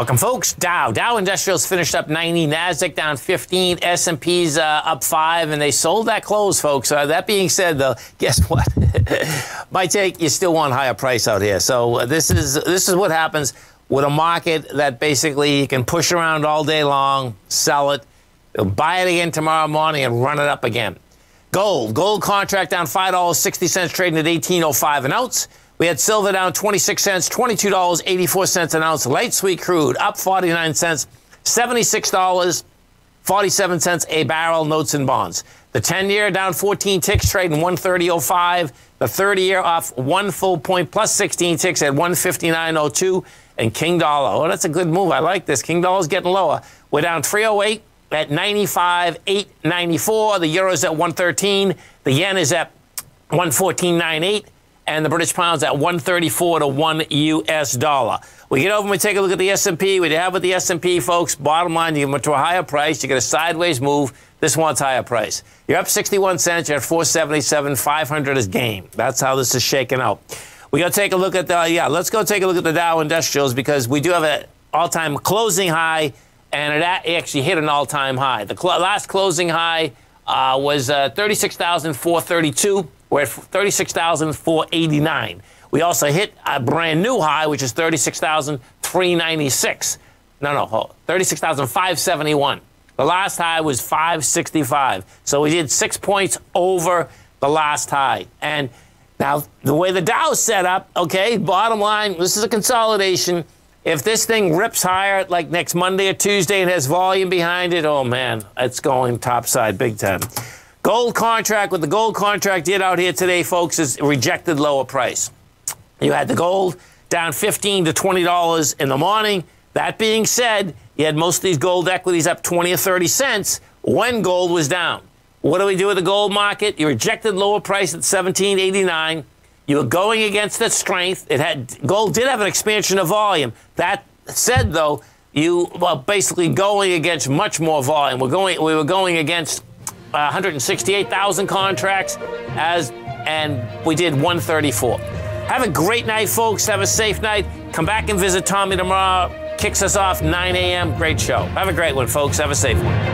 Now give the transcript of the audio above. Welcome, folks. Dow Industrials finished up 90, NASDAQ down 15, S&P's up 5, and they sold that close, folks. That being said, though, guess what? My take, you still want higher price out here. So this is what happens with a market that basically you can push around all day long, sell it, buy it again tomorrow morning, and run it up again. Gold contract down $5.60, trading at $18.05 an ounce. We had silver down 26 cents, $22.84 an ounce. Light sweet crude up 49 cents, $76.47 a barrel, notes and bonds. The 10-year down 14 ticks, trading 130.05. The 30-year off one full point plus 16 ticks at 159.02. And King Dollar, oh, that's a good move. I like this. King Dollar's getting lower. We're down 308 at 95.894. The euro's at 113. The yen is at 114.98. And the British pound's at 134 to 1 U.S. dollar. We get over and take a look at the S&P. What you have with the S&P, folks, bottom line, you get to a higher price. You get a sideways move. This wants higher price. You're up 61 cents. You're at 477. 500 is game. That's how this is shaking out. We got to take a look at the, let's go take a look at the Dow Industrials, because we do have an all-time closing high, and it actually hit an all-time high. The last closing high was 36,432. We're at 36,489. We also hit a brand new high, which is 36,396. No, 36,571. The last high was 565. So we did 6 points over the last high. And now the way the Dow's set up, okay, bottom line, this is a consolidation. If this thing rips higher like next Monday or Tuesday and has volume behind it, oh man, it's going topside big time. Gold contract, with the gold contract did out here today, folks, is rejected lower price. You had the gold down $15 to $20 in the morning. That being said, you had most of these gold equities up 20 or 30 cents when gold was down. What do we do with the gold market? You rejected lower price at $17.89. You were going against the strength. It had, gold did have an expansion of volume. That said, though, you were basically going against much more volume. We were going against 168,000 contracts, and we did 134. Have a great night, folks. Have a safe night. Come back and visit Tommy tomorrow. Kicks us off 9 a.m. Great show. Have a great one, folks. Have a safe one.